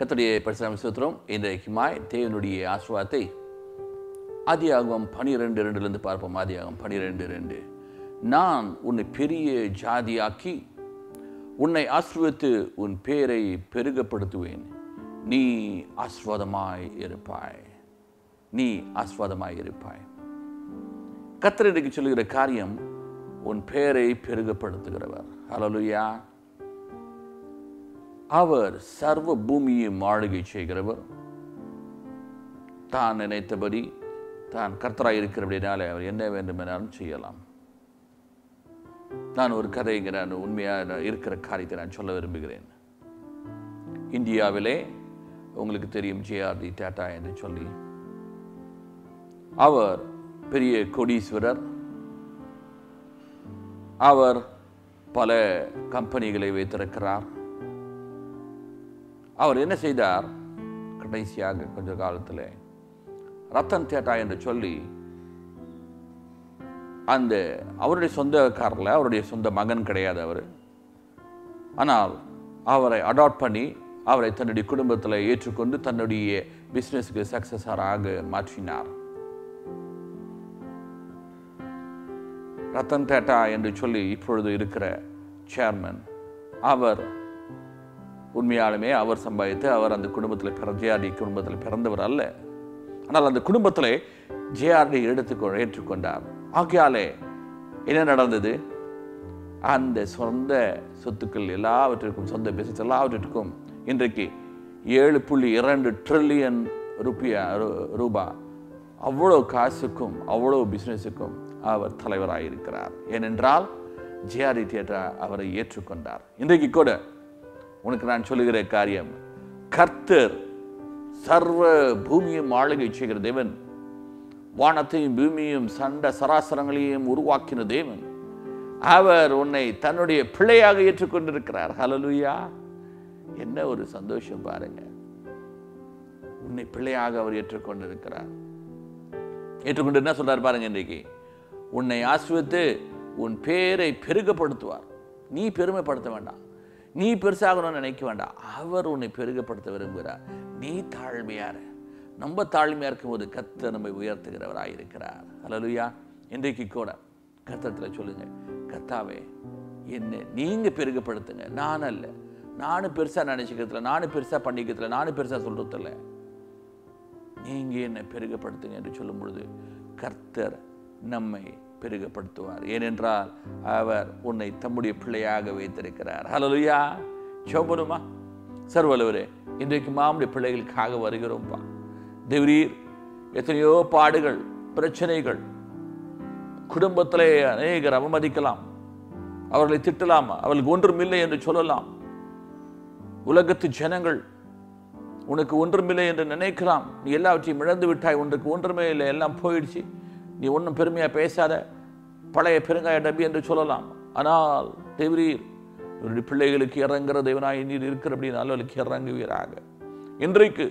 கர்த்தருடைய பரிசுத்த ஸ்தோத்திரம். இன்றைக்குமாய் தேவனுடைய ஆசீர்வாதத்தை ஆதியாகமம் 12:2 பார்ப்போம். ஆதியாகமம் 12:2. நான் உன்னை பெரிய ஜாதியாக்கி உன்னை ஆசீர்வதித்து உன் பேரை பெருகப்படுத்துவேன். நீ ஆசீர்வாதமாய் இருப்பாய். நீ ஆசீர்வாதமாய் இருப்பாய். கர்த்தர் இன்றைக்கு சொல்லுகிற காரியம், உன் பேரை பெருகப்படுத்துகிறவர். ஹல்லேலூயா. அவர் சர்வ பூமியும் ஆளுகை செய்கிறவர். தான் நினைத்தபடி தான் கர்த்தராய் இருக்கிறபடினாலே அவர் என்ன வேண்டுமெனாலும் செய்யலாம். நான் ஒரு கதைங்கிற உண்மையாக இருக்கிற காரியத்தை நான் சொல்ல விரும்புகிறேன். இந்தியாவிலே உங்களுக்கு தெரியும் JRD டாடா என்று சொல்லி, அவர் பெரிய கோடீஸ்வரர். அவர் பல கம்பெனிகளை வைத்திருக்கிறார். அவர் என்ன செய்தார்? கடைசியாக கொஞ்ச காலத்தில் ரத்தன் தேட்டா என்று சொல்லி அந்த அவருடைய சொந்தக்காரில் அவருடைய சொந்த மகன் கிடையாது அவர். ஆனால் அவரை அடாப்ட் பண்ணி அவரை தன்னுடைய குடும்பத்தில் ஏற்றுக்கொண்டு தன்னுடைய பிஸ்னஸுக்கு சக்சஸராக மாற்றினார். ரத்தன் தேட்டா என்று சொல்லி இப்பொழுது இருக்கிற சேர்மன், அவர் உண்மையாலுமே அவர் சம்பாதித்து அவர் அந்த குடும்பத்தில் JRD குடும்பத்தில் பிறந்தவர் அல்ல. ஆனால் அந்த குடும்பத்தில் JRD எடுத்துக்கொண்டு ஏற்றுக்கொண்டார். ஆகையாலே என்ன நடந்தது? அந்த சொந்த சொத்துக்கள் எல்லாவற்றிற்கும், சொந்த பிசினஸ் எல்லாவற்றிற்கும் இன்றைக்கு 7.2 ட்ரில்லியன் ரூபா அவ்வளோ காசுக்கும் அவ்வளோ பிஸ்னஸுக்கும் அவர் தலைவராயிருக்கிறார். ஏனென்றால் JRD தியேட்டர் அவரை ஏற்றுக்கொண்டார். இன்றைக்கு கூட உனக்கு நான் சொல்லுகிற காரியம், கர்த்தர் சர்வ பூமியும் ஆளுகை செய்கிற தேவன், வானத்தையும் பூமியையும் சண்ட சராசரங்களையும் உருவாக்கின தேவன், அவர் உன்னை தன்னுடைய பிள்ளையாக ஏற்றுக்கொண்டிருக்கிறார். ஹல்லேலூயா. என்ன ஒரு சந்தோஷம் பாருங்க. உன்னை பிள்ளையாக அவர் ஏற்றுக்கொண்டிருக்கிறார். ஏற்றுக்கொண்டு என்ன சொல்றார் பாருங்க, இன்றைக்கு உன்னை ஆசீர்வதித்து உன் பேரை பெருகப்படுத்துவார். நீ பெருமைப்படுத்த வேண்டாம், நீ பெருசாகணும்னு நினைக்க வேண்டாம். அவர் உன்னை பெருகப்படுத்த விரும்புகிறார். நீ தாழ்மையார். நம்ம தாழ்மையாக இருக்கும்போது கர்த்தர் நம்மை உயர்த்துகிறவராயிருக்கிறார். ஹல்லேலூயா. இன்றைக்கு கூட கர்த்தத்தில் சொல்லுங்க, கர்த்தாவே என்ன நீங்கள் பெருகப்படுத்துங்க, நான் அல்ல. நானும் பெருசாக நினைச்சிக்கிறதுல, நானும் பெருசாக பண்ணிக்கிறதுல, நானும் பெருசாக சொல்கிறதில்ல. நீங்கள் என்னை பெருகப்படுத்துங்க என்று சொல்லும் பொழுது கர்த்தர் நம்மை பெருகப்படுத்துவார். ஏனென்றால் அவர் உன்னை தம்முடைய பிள்ளையாக வைத்திருக்கிறார். ஹல்லேலூயா. சோபனுமா? சர்வலவரே, இன்றைக்கு மாமுடைய பிள்ளைகளுக்காக வருகிறோம்ப்பா. தேவரீர், எத்தனையோ பாடுகள், பிரச்சனைகள், குடும்பத்திலே அநேகர் அவமதிக்கலாம், அவர்களை திட்டலாம், அவர்களுக்கு ஒன்றுமில்லை என்று சொல்லலாம். உலகத்து ஜனங்கள் உனக்கு ஒன்றுமில்லை என்று நினைக்கலாம். நீ எல்லாவற்றையும் இழந்து விட்டாய், உனக்கு ஒன்றுமே இல்லை, எல்லாம் போயிடுச்சு, நீ ஒன்றும் பெருமையாக பேசாத, பழைய பெருங்காய டப்பி என்று சொல்லலாம். ஆனால் தேவரீர், இவருடைய பிள்ளைகளுக்கு இறங்குற தேவனாய் நீர் இருக்கிற அப்படின்னு அவளுக்கு இறங்குவீராக. இன்றைக்கு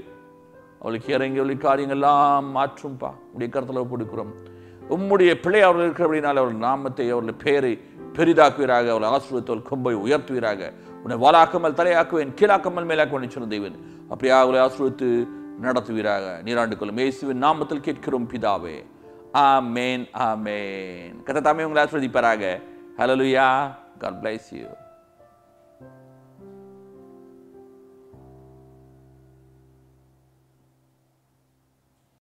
அவளுக்கு இறங்கி அவளுக்கு காரியங்கள்லாம் மாற்றும்பா. உடைய கருத்தில் ஒப்புடுக்கிறோம். உம்முடைய பிள்ளை அவர்கள் இருக்கிற அப்படின்னால அவள் நாமத்தை, அவருடைய பெயரை பெரிதாக்குவீராக. அவள் ஆசீர்வாதத்தோல் கொம்பை உயர்த்துவீராக. உன்னை வாலாக்காமல் தலையாக்குவேன், கீழாக்காமல் மேலாக்குவேன் சொன்ன தெய்வன், அப்படியே அவளை ஆசீர்வாதத்து நடத்துவீராக. நீராண்டு கொள்ளும் இயேசுவின் நாமத்தில் கேட்கிறோம் பிதாவே. ஆமேன், ஆமேன். கர்த்தர் தாமே உங்களை ஆசீர்வதிப்பாராக. ஹல்லேலூயா. God bless you.